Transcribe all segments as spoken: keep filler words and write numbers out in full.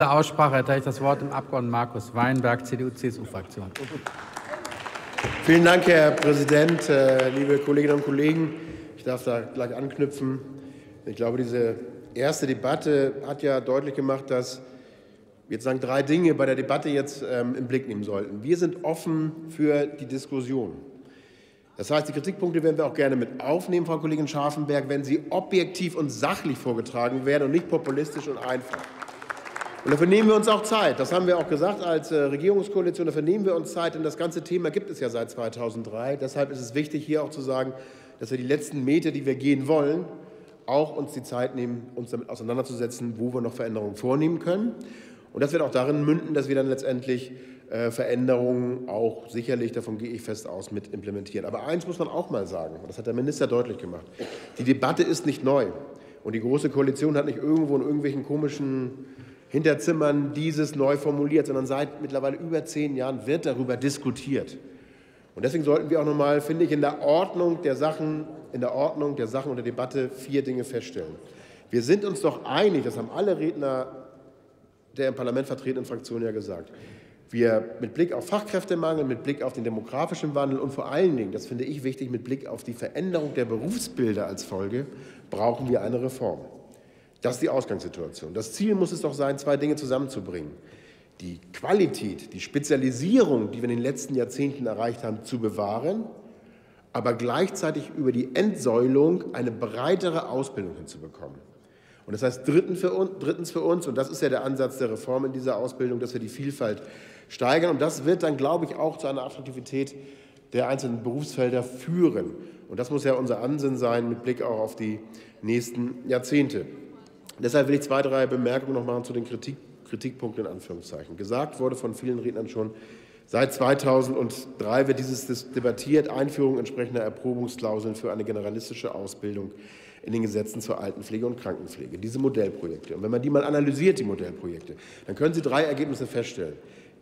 In der Aussprache erteile ich das Wort dem Abgeordneten Marcus Weinberg, C D U C S U-Fraktion. Vielen Dank, Herr Präsident, liebe Kolleginnen und Kollegen. Ich darf da gleich anknüpfen. Ich glaube, diese erste Debatte hat ja deutlich gemacht, dass wir jetzt sagen, drei Dinge bei der Debatte jetzt im Blick nehmen sollten. Wir sind offen für die Diskussion. Das heißt, die Kritikpunkte werden wir auch gerne mit aufnehmen, Frau Kollegin Scharfenberg, wenn sie objektiv und sachlich vorgetragen werden und nicht populistisch und einfach. Und dafür nehmen wir uns auch Zeit. Das haben wir auch gesagt als Regierungskoalition. Dafür nehmen wir uns Zeit, denn das ganze Thema gibt es ja seit zweitausenddrei. Deshalb ist es wichtig, hier auch zu sagen, dass wir die letzten Meter, die wir gehen wollen, auch uns die Zeit nehmen, uns damit auseinanderzusetzen, wo wir noch Veränderungen vornehmen können. Und das wird auch darin münden, dass wir dann letztendlich Veränderungen auch sicherlich, davon gehe ich fest aus, mit implementieren. Aber eins muss man auch mal sagen, und das hat der Minister deutlich gemacht, die Debatte ist nicht neu. Und die Große Koalition hat nicht irgendwo in irgendwelchen komischen Hinterzimmern dieses neu formuliert, sondern seit mittlerweile über zehn Jahren wird darüber diskutiert. Und deswegen sollten wir auch nochmal, finde ich, in der Ordnung der Sachen, in der Ordnung der Sachen und der Debatte vier Dinge feststellen. Wir sind uns doch einig, das haben alle Redner der im Parlament vertretenen Fraktionen ja gesagt. Wir mit Blick auf Fachkräftemangel, mit Blick auf den demografischen Wandel und vor allen Dingen, das finde ich wichtig, mit Blick auf die Veränderung der Berufsbilder als Folge, brauchen wir eine Reform. Das ist die Ausgangssituation. Das Ziel muss es doch sein, zwei Dinge zusammenzubringen. Die Qualität, die Spezialisierung, die wir in den letzten Jahrzehnten erreicht haben, zu bewahren, aber gleichzeitig über die Entsäulung eine breitere Ausbildung hinzubekommen. Und das heißt drittens für uns, und das ist ja der Ansatz der Reform in dieser Ausbildung, dass wir die Vielfalt steigern. Und das wird dann, glaube ich, auch zu einer Attraktivität der einzelnen Berufsfelder führen. Und das muss ja unser Ansinnen sein mit Blick auch auf die nächsten Jahrzehnte. Deshalb will ich zwei, drei Bemerkungen noch machen zu den Kritik, Kritikpunkten in Anführungszeichen. Gesagt wurde von vielen Rednern schon, seit zweitausenddrei wird dieses debattiert, Einführung entsprechender Erprobungsklauseln für eine generalistische Ausbildung in den Gesetzen zur Altenpflege und Krankenpflege, diese Modellprojekte. Und wenn man die mal analysiert, die Modellprojekte, dann können Sie drei Ergebnisse feststellen.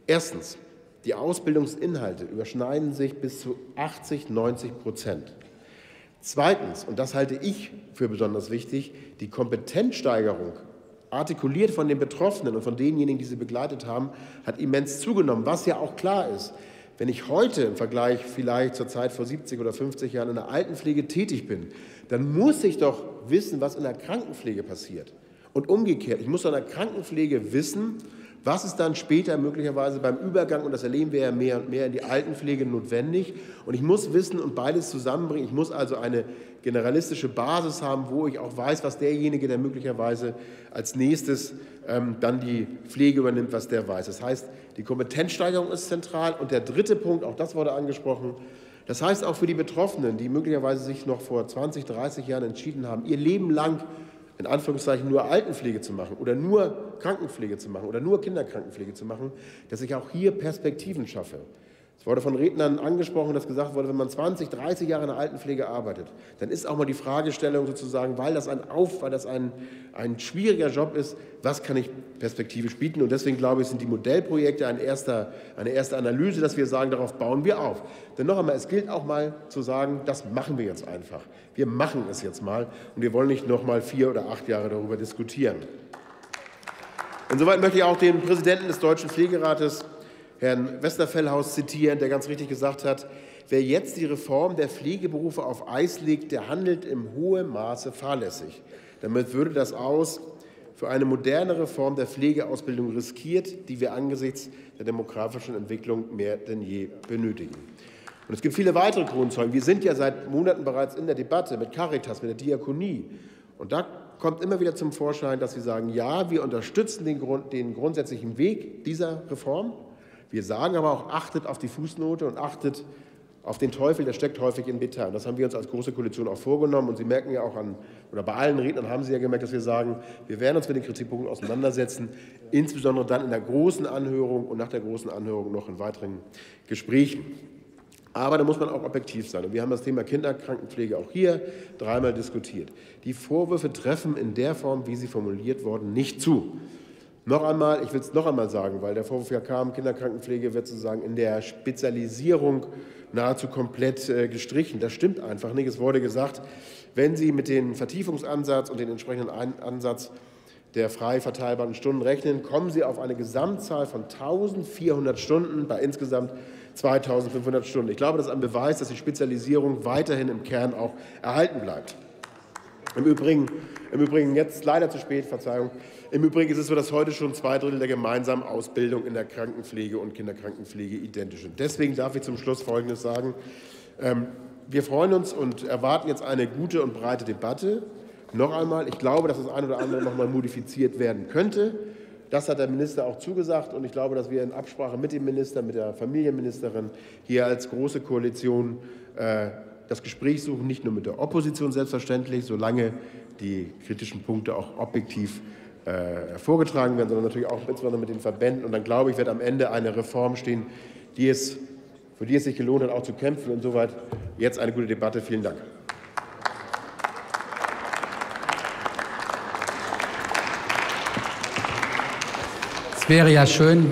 Erstens, die Ausbildungsinhalte überschneiden sich bis zu achtzig, neunzig Prozent. Zweitens, und das halte ich für besonders wichtig, die Kompetenzsteigerung, artikuliert von den Betroffenen und von denjenigen, die sie begleitet haben, hat immens zugenommen, was ja auch klar ist. Wenn ich heute im Vergleich vielleicht zur Zeit vor siebzig oder fünfzig Jahren in der Altenpflege tätig bin, dann muss ich doch wissen, was in der Krankenpflege passiert. Und umgekehrt, ich muss in der Krankenpflege wissen, was ist dann später möglicherweise beim Übergang, und das erleben wir ja mehr und mehr, in die Altenpflege notwendig. Und ich muss wissen und beides zusammenbringen. Ich muss also eine generalistische Basis haben, wo ich auch weiß, was derjenige, der möglicherweise als nächstes ähm, dann die Pflege übernimmt, was der weiß. Das heißt, die Kompetenzsteigerung ist zentral. Und der dritte Punkt, auch das wurde angesprochen, das heißt auch für die Betroffenen, die möglicherweise sich noch vor zwanzig, dreißig Jahren entschieden haben, ihr Leben lang in Anführungszeichen nur Altenpflege zu machen oder nur Krankenpflege zu machen oder nur Kinderkrankenpflege zu machen, dass ich auch hier Perspektiven schaffe. Es wurde von Rednern angesprochen, dass gesagt wurde, wenn man zwanzig, dreißig Jahre in der Altenpflege arbeitet, dann ist auch mal die Fragestellung sozusagen, weil das ein Auf, weil das ein, ein schwieriger Job ist, was kann ich perspektivisch bieten? Und deswegen glaube ich, sind die Modellprojekte ein erster, eine erste Analyse, dass wir sagen, darauf bauen wir auf. Denn noch einmal, es gilt auch mal zu sagen, das machen wir jetzt einfach. Wir machen es jetzt mal und wir wollen nicht noch mal vier oder acht Jahre darüber diskutieren. Insoweit möchte ich auch den Präsidenten des Deutschen Pflegerates, Herrn Westerfellhaus, zitieren, der ganz richtig gesagt hat, wer jetzt die Reform der Pflegeberufe auf Eis legt, der handelt im hohen Maße fahrlässig. Damit würde das Aus für eine moderne Reform der Pflegeausbildung riskiert, die wir angesichts der demografischen Entwicklung mehr denn je benötigen. Und es gibt viele weitere Grundzeugen. Wir sind ja seit Monaten bereits in der Debatte mit Caritas, mit der Diakonie. Und da kommt immer wieder zum Vorschein, dass sie sagen, ja, wir unterstützen den, Grund, den grundsätzlichen Weg dieser Reform. Wir sagen aber auch, achtet auf die Fußnote und achtet auf den Teufel, der steckt häufig im Detail. Und das haben wir uns als Große Koalition auch vorgenommen. Und Sie merken ja auch an, oder bei allen Rednern haben Sie ja gemerkt, dass wir sagen, wir werden uns mit den Kritikpunkten auseinandersetzen, insbesondere dann in der großen Anhörung und nach der großen Anhörung noch in weiteren Gesprächen. Aber da muss man auch objektiv sein. Und wir haben das Thema Kinderkrankenpflege auch hier dreimal diskutiert. Die Vorwürfe treffen in der Form, wie sie formuliert wurden, nicht zu. Noch einmal, ich will es noch einmal sagen, weil der Vorwurf ja kam, Kinderkrankenpflege wird sozusagen in der Spezialisierung nahezu komplett gestrichen. Das stimmt einfach nicht. Es wurde gesagt, wenn Sie mit dem Vertiefungsansatz und den entsprechenden Ansatz der frei verteilbaren Stunden rechnen, kommen Sie auf eine Gesamtzahl von eintausendvierhundert Stunden bei insgesamt zweitausendfünfhundert Stunden. Ich glaube, das ist ein Beweis, dass die Spezialisierung weiterhin im Kern auch erhalten bleibt. Im Übrigen, im Übrigen jetzt leider zu spät, Verzeihung. Im Übrigen ist es so, dass heute schon zwei Drittel der gemeinsamen Ausbildung in der Krankenpflege und Kinderkrankenpflege identisch sind. Deswegen darf ich zum Schluss Folgendes sagen. Wir freuen uns und erwarten jetzt eine gute und breite Debatte. Noch einmal, ich glaube, dass das eine oder andere noch mal modifiziert werden könnte. Das hat der Minister auch zugesagt. Und ich glaube, dass wir in Absprache mit dem Minister, mit der Familienministerin hier als große Koalition äh, das Gespräch suchen, nicht nur mit der Opposition selbstverständlich, solange die kritischen Punkte auch objektiv äh, hervorgetragen werden, sondern natürlich auch insbesondere mit den Verbänden. Und dann, glaube ich, wird am Ende eine Reform stehen, die es, für die es sich gelohnt hat, auch zu kämpfen. Und soweit jetzt eine gute Debatte. Vielen Dank. Es wäre ja schön, wenn